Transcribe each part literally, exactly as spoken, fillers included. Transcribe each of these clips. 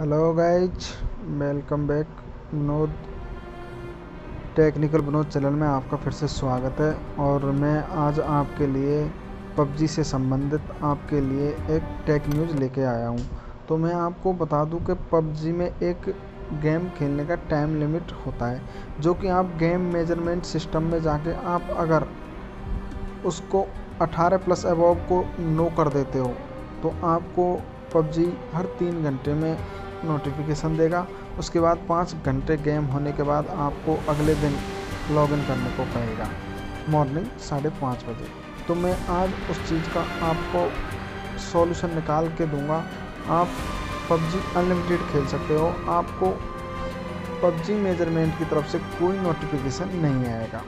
Hello guys, welcome back Vinod technical Vinod channel में आपका फिर से स्वागत है। और मैं आज आपके लिए पबजी से संबंधित आपके लिए एक टेक न्यूज़ लेके आया हूँ। तो मैं आपको बता दूँ कि पबजी में एक गेम खेलने का टाइम लिमिट होता है, जो कि आप गेम मेजरमेंट सिस्टम में जाके आप अगर उसको अठारह प्लस अबव को नो कर देते हो तो आपको पबजी हर तीन घंटे में नोटिफिकेशन देगा। उसके बाद पाँच घंटे गेम होने के बाद आपको अगले दिन लॉगिन करने को कहेगा मॉर्निंग साढ़े पाँच बजे। तो मैं आज उस चीज़ का आपको सॉल्यूशन निकाल के दूंगा। आप पबजी अनलिमिटेड खेल सकते हो, आपको पबजी मेजरमेंट की तरफ से कोई नोटिफिकेशन नहीं आएगा।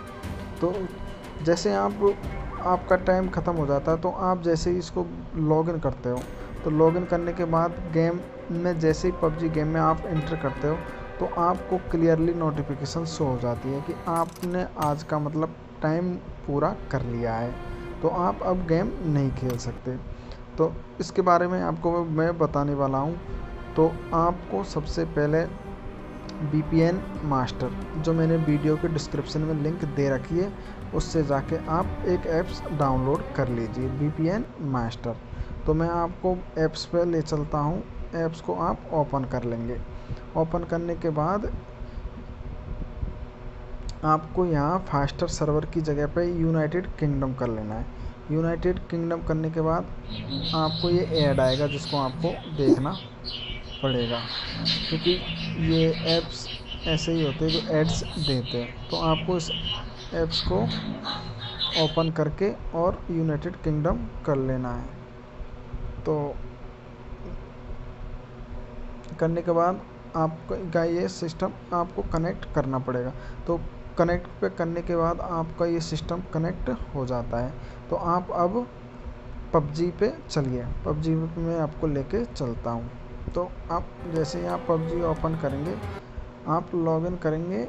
तो जैसे आप आपका टाइम ख़त्म हो जाता है तो आप जैसे ही इसको लॉगिन करते हो, तो लॉगिन करने के बाद गेम में जैसे ही पबजी गेम में आप एंटर करते हो तो आपको क्लियरली नोटिफिकेशन शो हो जाती है कि आपने आज का मतलब टाइम पूरा कर लिया है, तो आप अब गेम नहीं खेल सकते। तो इसके बारे में आपको मैं बताने वाला हूँ। तो आपको सबसे पहले वी पी एन मास्टर, जो मैंने वीडियो के डिस्क्रिप्शन में लिंक दे रखी है, उससे जाके आप एक ऐप्स डाउनलोड कर लीजिए वी पी एन मास्टर। तो मैं आपको ऐप्स पे ले चलता हूँ। ऐप्स को आप ओपन कर लेंगे। ओपन करने के बाद आपको यहाँ फास्टर सर्वर की जगह पे यूनाइटेड किंगडम कर लेना है। यूनाइटेड किंगडम करने के बाद आपको ये ऐड आएगा जिसको आपको देखना पड़ेगा, क्योंकि ये ऐप्स ऐसे ही होते हैं जो एड्स देते हैं। तो आपको इस ऐप्स को ओपन करके और यूनाइटेड किंगडम कर लेना है। तो करने के बाद आपका ये सिस्टम आपको कनेक्ट करना पड़ेगा। तो कनेक्ट पे करने के बाद आपका ये सिस्टम कनेक्ट हो जाता है। तो आप अब पबजी पे चलिए, पबजी में आपको लेके चलता हूँ। तो आप जैसे ही आप पबजी ओपन करेंगे, आप लॉगिन करेंगे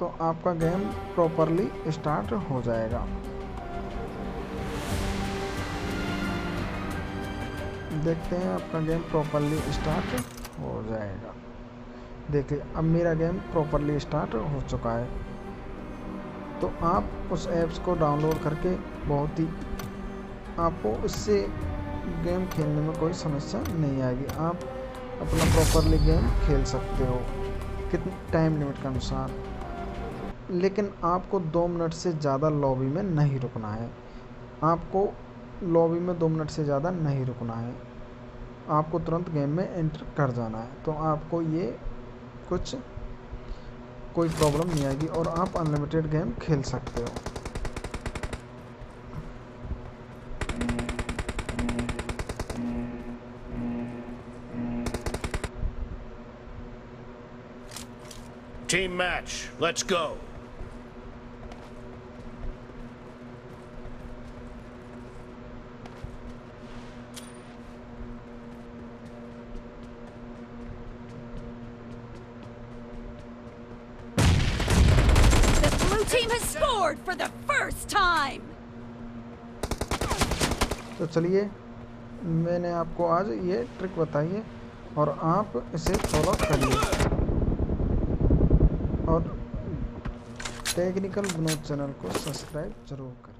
तो आपका गेम प्रॉपरली स्टार्ट हो जाएगा। देखते हैं आपका गेम प्रॉपरली स्टार्ट हो जाएगा। देखिए अब मेरा गेम प्रॉपरली स्टार्ट हो चुका है। तो आप उस ऐप्स को डाउनलोड करके बहुत ही आपको इससे गेम खेलने में कोई समस्या नहीं आएगी। आप अपना प्रॉपरली गेम खेल सकते हो कितने टाइम लिमिट के अनुसार, लेकिन आपको दो मिनट से ज़्यादा लॉबी में नहीं रुकना है। आपको लॉबी में दो मिनट से ज़्यादा नहीं रुकना है, आपको तुरंत गेम में एंटर कर जाना है। तो आपको ये कुछ कोई प्रॉब्लम नहीं आएगी और आप अनलिमिटेड गेम खेल सकते हो। Team match, let's go. For the first time. तो चलिए, मैंने आपको आज ये ट्रिक बताई है और आप इसे फॉलो करिए और टेक्निकल विनोद चैनल को सब्सक्राइब जरूर करें।